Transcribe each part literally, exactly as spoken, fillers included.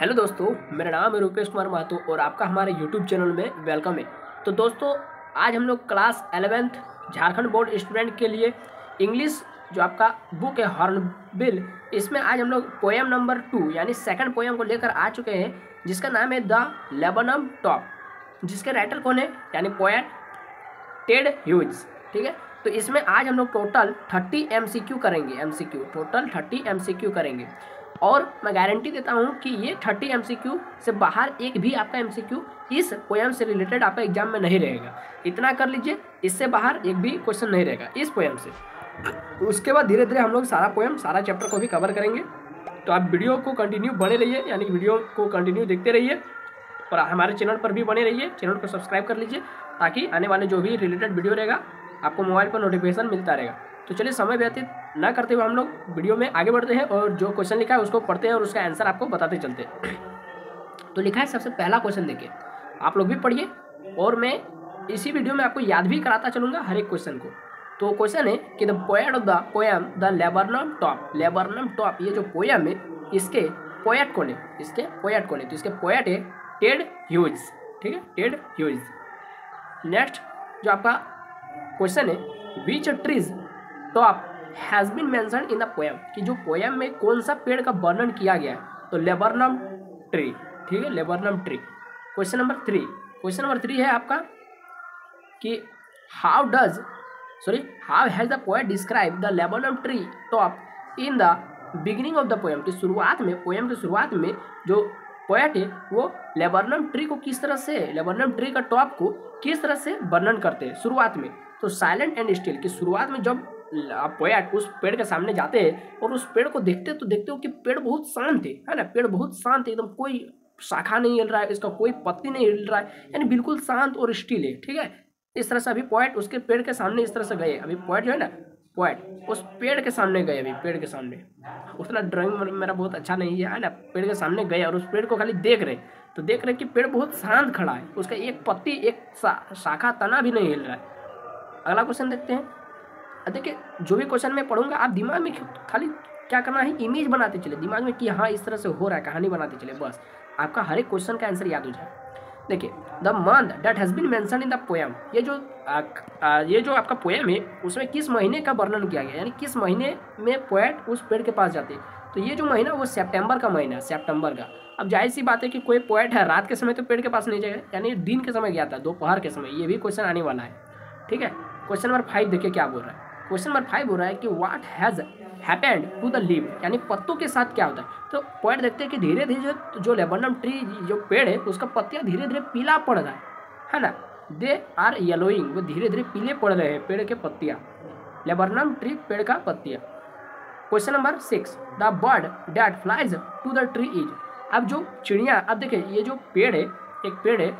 Hello दोस्तों, मेरा नाम है रूपेश कुमार महतो और आपका हमारे यूट्यूब चैनल में वेलकम है। तो दोस्तों आज हम लोग class eleventh Jharkhand board student के लिए इंग्लिश जो आपका बुक है हॉर्नबिल, इसमें आज हम लोग पोएम नंबर टू यानी सेकंड पोएम को लेकर आ चुके हैं, जिसका नाम है द लैबर्नम टॉप, जिसके राइटर कौन है यानी पोएट टेड ह्यूज। ठीक है, तो इसमें आज हम लोग total thirty M C Q करेंगे, M C Q total thirty M C Q करेंगे और मैं गारंटी देता हूं कि ये थर्टी एम सी क्यू से बाहर एक भी आपका एम सी क्यू इस पोएम से रिलेटेड आपका एग्जाम में नहीं रहेगा। इतना कर लीजिए, इससे बाहर एक भी क्वेश्चन नहीं रहेगा इस पोएम से। उसके बाद धीरे धीरे हम लोग सारा पोएम सारा चैप्टर को भी कवर करेंगे, तो आप वीडियो को कंटिन्यू बने रहिए, यानी वीडियो को कंटिन्यू देखते रहिए और हमारे चैनल पर भी बने रहिए। चैनल को सब्सक्राइब कर लीजिए ताकि आने वाले जो भी रिलेटेड वीडियो रहेगा आपको मोबाइल पर नोटिफिकेशन मिलता रहेगा। तो चलिए समय व्यतीत ना करते हुए हम लोग वीडियो में आगे बढ़ते हैं और जो क्वेश्चन लिखा है उसको पढ़ते हैं और उसका आंसर आपको बताते चलते हैं। तो लिखा है, सबसे पहला क्वेश्चन देखिए, आप लोग भी पढ़िए और मैं इसी वीडियो में आपको याद भी कराता चलूँगा हर एक क्वेश्चन को। तो क्वेश्चन है कि the poet of the poem the laburnum top, laburnum top ये जो पोएम है इसके पोएट कौन है, इसके पोएट कौन है, तो इसके पोएट है टेड ह्यूज। ठीक है, टेड ह्यूज। नेक्स्ट जो आपका क्वेश्चन है, which trees top has been mentioned in the poem, कि जो पोएम में कौन सा पेड़ का वर्णन किया गया है, तो लैबर्नम ट्री। ठीक है, laburnum tree. Question number three, question number three है आपका कि how does sorry how has the poet describe the laburnum tree top in the beginning of the poem, कि शुरुआत में पोएम की शुरुआत में जो पोएट है वो लैबर्नम ट्री को किस तरह से, लैबर्नम ट्री का टॉप को किस तरह से वर्णन करते हैं शुरुआत में। तो साइलेंट एंड स्टिल, कि शुरुआत में जब पोएट उस पेड़ के सामने जाते हैं और उस पेड़ को देखते तो देखते हो कि पेड़ बहुत शांत है, है ना, पेड़ बहुत शांत है, एकदम कोई शाखा नहीं हिल रहा है, इसका कोई पत्ती नहीं हिल रहा है, यानी बिल्कुल शांत और स्टिल है। ठीक है, इस तरह से अभी पोएट उसके पेड़ के सामने इस तरह से गए, अभी पोएट जो है ना, पोएट उस पेड़ के सामने गए, अभी पेड़ के सामने, उतना ड्राइंग मेरा बहुत अच्छा नहीं है, है ना, पेड़ के सामने गए और उस पेड़ को खाली देख रहे, तो देख रहे कि पेड़ बहुत शांत खड़ा है, उसका एक पत्ती एक शाखा तना भी नहीं हिल रहा है। अगला क्वेश्चन देखते हैं। देखिए जो भी क्वेश्चन मैं पढ़ूंगा आप दिमाग में खाली क्या करना है, इमेज बनाते चले दिमाग में कि हाँ इस तरह से हो रहा है, कहानी बनाते चले, बस आपका हर एक क्वेश्चन का आंसर याद हो जाए। देखिए the month that has been mentioned in the poem, ये जो आ, आ, ये जो आपका पोएम है उसमें किस महीने का वर्णन किया गया, यानी किस महीने में पोएट उस पेड़ के पास जाते, तो ये जो महीना वो सेप्टेम्बर का महीना है, सेप्टेम्बर का। अब जाहिर सी बात है कि कोई पोएट है रात के समय तो पेड़ के पास नहीं जाएगा, यानी दिन के समय गया था, दोपहर के समय, ये भी क्वेश्चन आने वाला है। ठीक है, क्वेश्चन नंबर फाइव देखिए क्या बोल रहा है, क्वेश्चन नंबर फाइव हो रहा है कि what has happened to the leave, यानी पत्तों के साथ क्या होता है। तो पॉइंट देखते हैं कि धीरे धीरे जो जो लैबर्नम ट्री जो पेड़ है उसका पत्तियाँ धीरे धीरे पीला पड़ रहा है, है ना, दे आर येलोइंग, वो धीरे धीरे पीले पड़ रहे हैं पेड़ के पत्तियाँ, लैबर्नम ट्री पेड़ का पत्तियाँ। Question number six, the bird that flies to the tree is, अब जो चिड़िया, अब देखिए ये जो पेड़ है एक पेड़ है,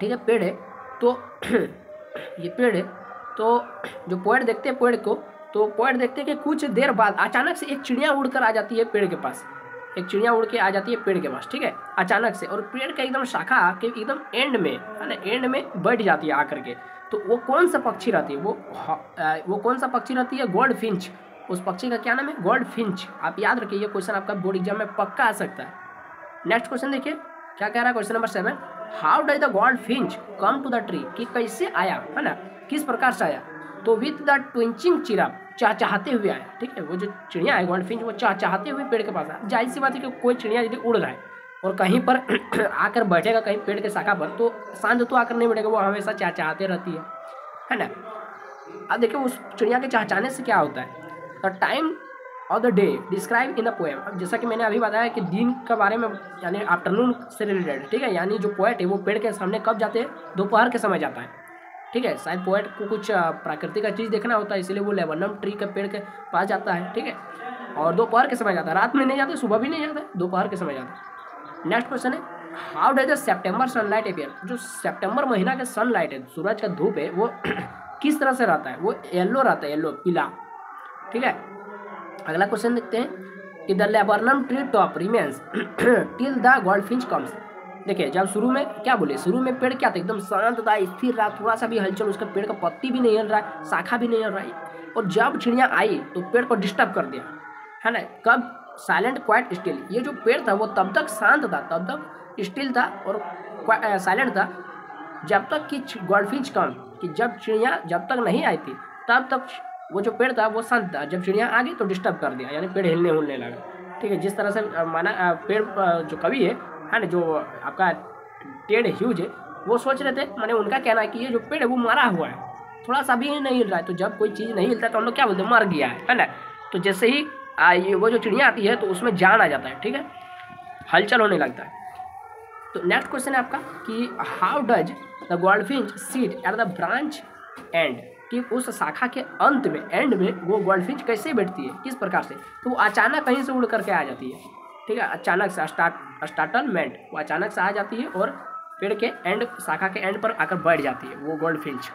ठीक है, पेड़ है तो ये पेड़ है, तो जो पोएट देखते हैं पेड़ को, तो पोएट देखते हैं कि कुछ देर बाद अचानक से एक चिड़िया उड़कर आ जाती है पेड़ के पास, एक चिड़िया उड़ के आ जाती है पेड़ के पास, ठीक है, अचानक से, और पेड़ का एकदम शाखा के एकदम एंड में, है ना, एंड में बैठ जाती है आकर के। तो वो कौन सा पक्षी रहती है, वो आ, वो कौन सा पक्षी रहती है, गोल्ड फिंच, उस पक्षी का क्या नाम है, गोल्ड फिंच। आप याद रखिए ये क्वेश्चन आपका बोर्ड एग्जाम में पक्का आ सकता है। नेक्स्ट क्वेश्चन देखिए क्या कह रहा है, question number seven, how does the goldfinch come to the tree, कि कैसे आया, है ना, किस प्रकार से आया, तो विथ द ट्विंचिंग चिराप, चाहते हुए आया। ठीक है, वो जो चिड़िया है गोल्डफिंच वो चाहते हुए पेड़ के पास आया। जाहिर सी बात है कि कोई चिड़िया यदि उड़ रहा है और कहीं पर आकर बैठेगा कहीं पेड़ के शाखा पर तो शांत तो आकर नहीं बैठेगा, वो हमेशा चाहते रहती है, है ना। अब देखिए उस चिड़िया के चाहने से क्या होता है, the time of the day describe in the poem, अब जैसा कि मैंने अभी बताया कि दिन के बारे में यानी आफ्टरनून से रिलेटेड, ठीक है, यानी जो पोएट है वो पेड़ के सामने कब जाते हैं, दोपहर के समय जाता है। ठीक है, शायद पोएट को कुछ प्रकृति का चीज़ देखना होता है इसलिए वो लैबर्नम ट्री के पेड़ के पास जाता है, ठीक है, और दोपहर के समय जाता है, रात में नहीं जाता, सुबह भी नहीं जाता, दोपहर के समय जाता है। नेक्स्ट क्वेश्चन है, how does the September sunlight appear, जो सितंबर महीना का सनलाइट है, सूरज का धूप है, वो किस तरह से रहता है, वो येलो रहता है, येलो पीला। ठीक है, अगला क्वेश्चन देखते हैं कि the laburnum tree top remains till the goldfinch comes, देखिए जब शुरू में क्या बोले, शुरू में पेड़ क्या था, एकदम शांत था, स्थिर रहा, थोड़ा सा भी हलचल उसका पेड़ का पत्ती भी नहीं हिल रहा है, शाखा भी नहीं हिल रही, और जब चिड़िया आई तो पेड़ को डिस्टर्ब कर दिया, है ना, कब, साइलेंट क्वाइट स्टिल। ये जो पेड़ था वो तब तक शांत था, तब तक स्टिल था और साइलेंट था जब तक कि गोल्डफिंच कम कि जब चिड़िया जब तक नहीं आई थी तब तक वो जो पेड़ था वो शांत था, जब चिड़िया आ गई तो डिस्टर्ब कर दिया, यानी पेड़ हिलने हुलने लगा। ठीक है, जिस तरह से माना पेड़ जो कवि है है ना, जो आपका टेड ह्यूज है, वो सोच रहे थे, मैंने उनका कहना है कि ये जो पेड़ है वो मरा हुआ है, थोड़ा सा भी नहीं हिल रहा है, तो जब कोई चीज़ नहीं हिलता तो हम लोग क्या बोलते हैं, मर गया है ना। तो जैसे ही आ, ये वो जो चिड़िया आती है तो उसमें जान आ जाता है, ठीक है, हलचल होने लगता है। तो नेक्स्ट क्वेश्चन है आपका कि how does the goldfinch seat at the branch end, कि उस शाखा के अंत में, एंड में वो गोल्डफिंच कैसे बैठती है, किस प्रकार से। तो वो अचानक कहीं से उड़ करके आ जाती है, ठीक है, अचानक से स्टार्ट स्टार्टलमेंट वो अचानक से आ जाती है और पेड़ के एंड, शाखा के एंड पर आकर बैठ जाती है वो गोल्डफिंच।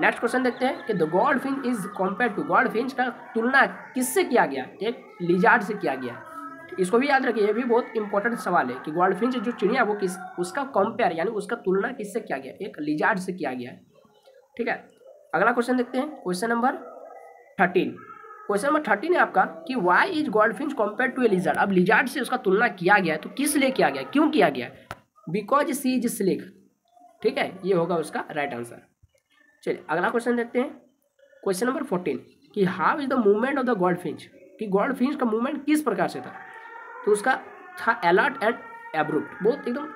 नेक्स्ट क्वेश्चन देखते हैं कि the goldfinch is compare to, goldfinch का तुलना किससे किया गया, एक लिजार्ड से किया गया। इसको भी याद रखिए, ये भी बहुत इंपॉर्टेंट सवाल है कि गोल्डफिंच जो चिड़िया वो किस, उसका कंपेयर यानी उसका तुलना किससे किया गया, एक लिजार्ड से किया गया है। ठीक है, अगला क्वेश्चन देखते हैं, question number thirteen. Question number thirteen है आपका कि why is goldfinch compare to a lizard. अब लिजार्ड से उसका तुलना किया गया है तो किस लिए किया गया, क्यों किया गया, बिकॉज सी इज स्लिक। ठीक है, ये होगा उसका राइट आंसर। चलिए अगला क्वेश्चन देखते हैं, क्वेश्चन नंबर फोर्टीन कि how is the movement of the goldfinch, कि गोल्डफिंच का मूवमेंट किस प्रकार से था। तो उसका था अलर्ट एंड एब्रुप्ट, बहुत एकदम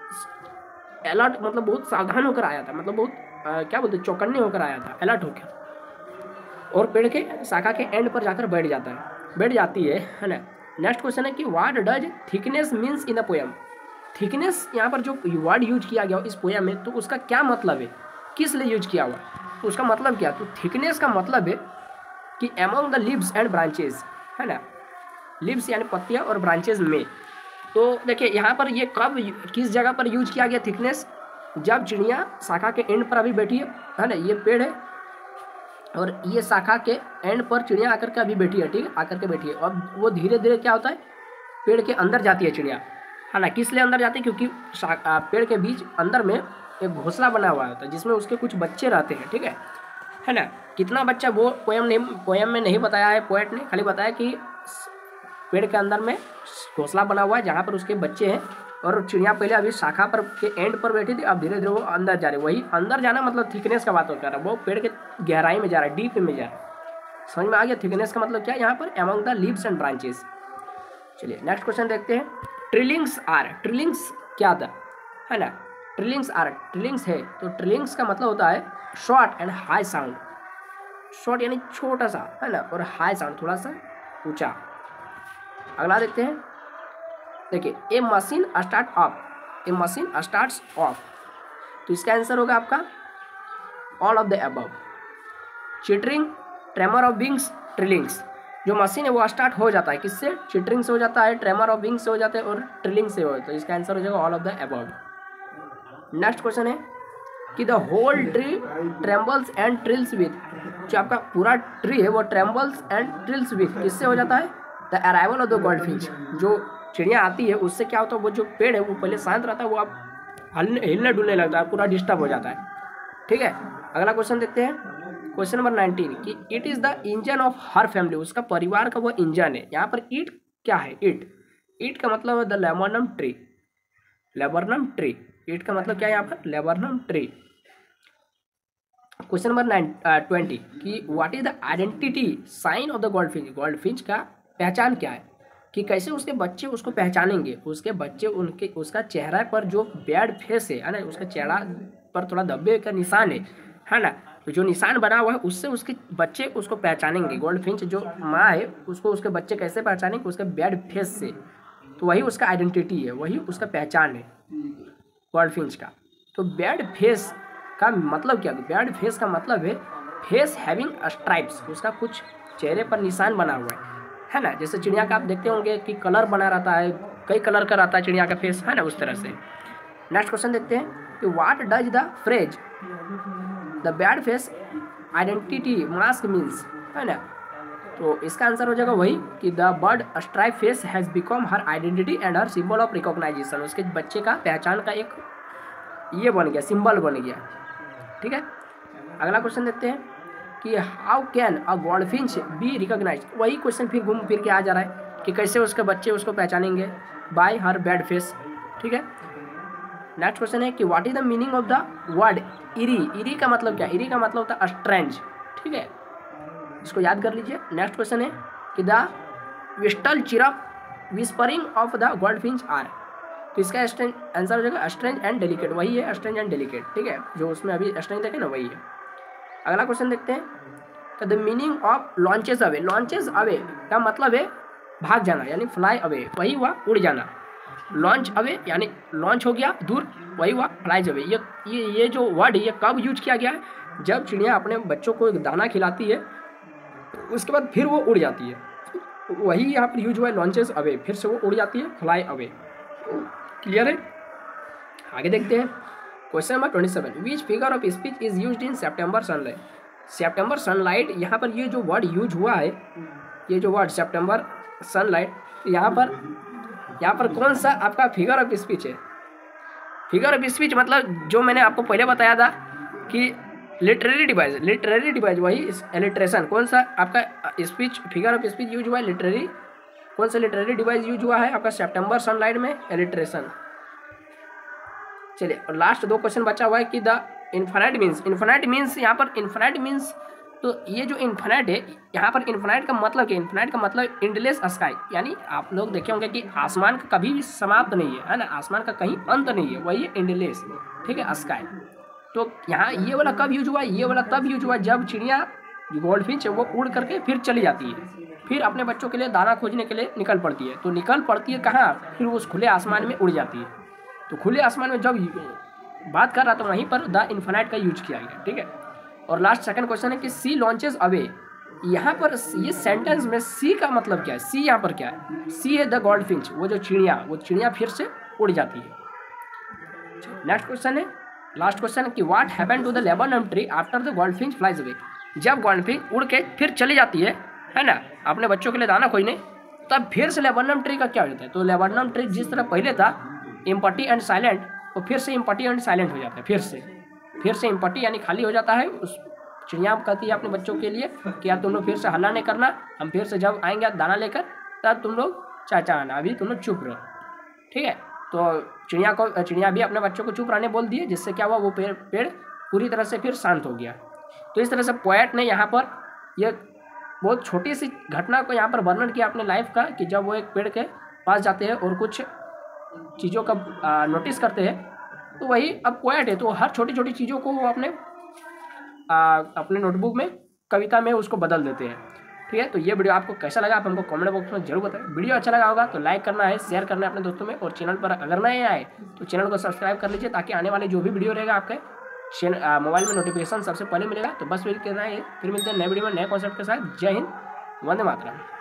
अलर्ट मतलब बहुत सावधान होकर आया था, मतलब बहुत आ, क्या बोलते चौकन्ने होकर आया था, अलर्ट होकर, और पेड़ के शाखा के एंड पर जाकर बैठ जाता है, बैठ जाती है, है ना। नेक्स्ट क्वेश्चन है कि what does thickness means in a poem. Thickness यहाँ पर जो वर्ड यूज किया गया इस पोएम में, तो उसका क्या मतलब है, किस लिए यूज किया हुआ, तो उसका मतलब क्या। तो थिकनेस का मतलब है कि among the leaves and branches, है ना, लिप्स यानी पत्तियाँ और ब्रांचेज में। तो देखिए यहाँ पर ये कब किस जगह पर यूज किया गया थिकनेस, जब चिड़िया शाखा के एंड पर अभी बैठी है, है ना, ये पेड़ है और ये शाखा के एंड पर चिड़िया आकर के अभी बैठी है, ठीक है, आकर के बैठी है। अब वो धीरे धीरे क्या होता है, पेड़ के अंदर जाती है चिड़िया, है ना। किस लिए अंदर जाती है, क्योंकि पेड़ के बीच अंदर में एक घोंसला बना हुआ होता है जिसमें उसके कुछ बच्चे रहते हैं, ठीक है, है ना। कितना बच्चा वो पोएम ने पोएम में नहीं बताया है, पोएट ने खाली बताया कि पेड़ के अंदर में घोंसला बना हुआ है जहाँ पर उसके बच्चे हैं, और चिड़िया पहले अभी शाखा पर के एंड पर बैठी थी, अब धीरे धीरे वो अंदर जा रही है। वही अंदर जाना मतलब थिकनेस का बात हो रहा है, वो पेड़ के गहराई में जा रहा है, डीप में जा रहा है। समझ में आ गया थिकनेस का मतलब क्या है यहाँ पर, among the leaves and branches. चलिए नेक्स्ट क्वेश्चन देखते हैं, ट्रिलिंग्स आर। ट्रिलिंग्स क्या था, है ना, ट्रिलिंग्स आर, ट्रिलिंग्स है, तो ट्रिलिंग्स का मतलब होता है short and high sound. Short यानी छोटा सा, है ना, और हाई साउंड थोड़ा सा ऊंचा। अगला देखते हैं, देखिए a machine start off, a machine starts off, तो इसका आंसर होगा आपका all of the above. Chittering, tremor of wings, trillings, जो मशीन है वो स्टार्ट हो जाता है किससे, चिटरिंग से हो जाता है, ट्रेमर ऑफ विंग्स से हो जाता है और ट्रिलिंग से हो जाता है, तो इसका आंसर हो जाएगा all of the above. Next question है कि the whole tree trembles and trills with, जो आपका पूरा ट्री है वो ट्रेम्बल्स एंड ट्रिल्स विद किससे हो जाता है, the arrival of the goldfinch. जो चिड़िया आती है उससे क्या होता है, वो जो पेड़ है वो पहले शांत रहता है, वो अब हलने हिलने डुलने लगता है, पूरा डिस्टर्ब हो जाता है। ठीक है, अगला क्वेश्चन देखते हैं, क्वेश्चन नंबर नाइनटीन कि it is the engine of her family, उसका परिवार का वो इंजन है। यहाँ पर ईट क्या है, ईट, ईट का मतलब है the laburnum tree, laburnum tree, it का मतलब क्या है यहाँ पर, laburnum tree. Question number nine twenty कि what is the identity sign of the goldfinch, goldfinch का पहचान क्या है, कि कैसे उसके बच्चे उसको पहचानेंगे, उसके बच्चे उनके उसका चेहरा पर जो बैड फेस है, है ना, उसका चेहरा पर थोड़ा धब्बे का निशान है, है ना, तो जो निशान बना हुआ है उससे उसके बच्चे उसको पहचानेंगे। गोल्डफिंच जो माँ है उसको उसके बच्चे कैसे पहचानेंगे, उसके बैड फेस से, तो वही उसका आइडेंटिटी है, वही उसका पहचान है गोल्डफिंच का। तो बैड फेस का मतलब क्या, बैड फेस का मतलब है फेस हैविंग स्ट्राइप्स, उसका कुछ चेहरे पर निशान बना हुआ है, है ना, जैसे चिड़िया का आप देखते होंगे कि कलर बना रहता है, कई कलर का रहता है चिड़िया का फेस, है ना, उस तरह से। नेक्स्ट क्वेश्चन देखते हैं कि what does the phrase the bad face identity mask means, है ना, तो इसका आंसर हो जाएगा वही कि the bird stripe face has become her identity and her symbol of recognition, उसके बच्चे का पहचान का एक ये बन गया, सिंबल बन गया। ठीक है, अगला क्वेश्चन देखते हैं कि how can a goldfinch be recognised, वही क्वेश्चन फिर घूम फिर के आ जा रहा है कि कैसे उसके बच्चे उसको पहचानेंगे बाय हर बैड फेस। ठीक है, नेक्स्ट क्वेश्चन है कि what is the meaning of the word eerie. Eerie का मतलब क्या? इरी का मतलब होता है स्ट्रेंज। ठीक है, इसको याद कर लीजिए। नेक्स्ट क्वेश्चन है कि the whistle chirp whispering of the goldfinch are. तो इसका आंसर हो जाएगा स्ट्रेंज एंड डेलिकेट। वही है स्ट्रेंज एंड डेलिकेट। ठीक है, जो उसमें अभी स्ट्रेंज देखे ना वही है। अगला क्वेश्चन देखते हैं, the meaning of launches away. Launches away का मतलब है भाग जाना यानी फ्लाई अवे, वही हुआ उड़ जाना। लॉन्च अवे यानी लॉन्च हो गया दूर, वही हुआ फ्लाइज अवे। ये ये ये जो वर्ड है ये कब यूज किया गया है? जब चिड़िया अपने बच्चों को दाना खिलाती है उसके बाद फिर वो उड़ जाती है, वही यहाँ पर यूज हुआ है लॉन्चेस अवे। फिर से वो उड़ जाती है फ्लाई अवे। क्लियर है? आगे देखते हैं question number twenty seven, which figure of speech is used in September sunlight. September sunlight यहाँ पर ये जो वर्ड यूज हुआ है, ये जो वर्ड सेप्टेम्बर सनलाइट, यहाँ पर यहाँ पर कौन सा आपका फिगर ऑफ स्पीच है? फिगर ऑफ स्पीच मतलब जो मैंने आपको पहले बताया था कि लिटरेरी डिवाइस। लिटरेरी डिवाइस वही एलिट्रेशन। कौन सा आपका speech figure of speech use हुआ है? लिटरेरी। कौन सा लिटरेरी डिवाइस यूज हुआ है आपका सेप्टेम्बर सनलाइट में? एलिट्रेशन। चलिए, और लास्ट दो क्वेश्चन बचा हुआ है कि the infinite means. Infinite means यहाँ पर इन्फिनाइट मीन्स, तो ये जो इन्फिनाइट है यहाँ पर इन्फिनाइट का मतलब क्या? इन्फिनाइट का मतलब एंडलेस स्काई। यानी आप लोग देखे होंगे कि आसमान का कभी भी समाप्त नहीं है, है ना, आसमान का कहीं अंत नहीं है, वही है एंडलेस। ठीक है, स्काई। तो यहाँ ये वाला कब यूज हुआ? ये वाला तब यूज हुआ जब चिड़िया गोल्डफिंच है वो उड़ करके फिर चली जाती है, फिर अपने बच्चों के लिए दाना खोजने के लिए निकल पड़ती है। तो निकल पड़ती है कहाँ? फिर वो उस खुले आसमान में उड़ जाती है। तो खुले आसमान में जब बात कर रहा था वहीं पर द इन्फिनाइट का यूज किया गया। ठीक है, और लास्ट सेकंड क्वेश्चन है कि सी लॉन्चेस अवे। यहाँ पर ये सेंटेंस में सी का मतलब क्या है? सी यहाँ पर क्या है? सी है द गोल्डफिंच, वो जो चिड़िया, वो चिड़िया फिर से उड़ जाती है। नेक्स्ट क्वेश्चन है, लास्ट क्वेश्चन है कि what happen to the laburnum tree after the goldfinch flies away. जब गोल्डफिंच उड़ के फिर चली जाती है, है ना, अपने बच्चों के लिए दाना खोजने, तब फिर से लेबर्नम ट्री का क्या हो जाता है? तो लेबर्नम ट्री जिस तरह पहले था इम्पटी एंड साइलेंट, वो फिर से इम्पटी एंड साइलेंट हो जाता है। फिर से फिर से इम्पटी यानी खाली हो जाता है। उस चिड़िया कहती है अपने बच्चों के लिए कि यार तुम लोग फिर से हल्ला नहीं करना, हम फिर से जब आएंगे दाना लेकर तब तुम लोग चहचहाना, अभी तुम लोग चुप रहो। ठीक है, तो चिड़िया को चिड़िया भी अपने बच्चों को चुप रहने बोल दिए, जिससे क्या हुआ वो पेड़ पेड़ पूरी तरह से फिर शांत हो गया। तो इस तरह से पोएट ने यहाँ पर यह बहुत छोटी सी घटना को यहाँ पर वर्णन किया अपने लाइफ का, कि जब वो एक पेड़ के पास जाते हैं और कुछ चीज़ों का नोटिस करते हैं। तो वही अब पोएट है, तो हर छोटी छोटी चीज़ों को वो अपने आ, अपने नोटबुक में कविता में उसको बदल देते हैं। ठीक है, तो ये वीडियो आपको कैसा लगा आप हमको कमेंट बॉक्स में जरूर बताएं। वीडियो अच्छा लगा होगा तो लाइक करना है, शेयर करना है अपने दोस्तों में, और चैनल पर अगर नए आए तो चैनल को सब्सक्राइब कर लीजिए ताकि आने वाले जो भी वीडियो रहेगा आपके मोबाइल में नोटिफिकेशन सबसे पहले मिलेगा। तो बस वेट करना है, फिर मिलते हैं नए वीडियो में नए कॉन्सेप्ट के साथ। जय हिंद, वंदे मातरम।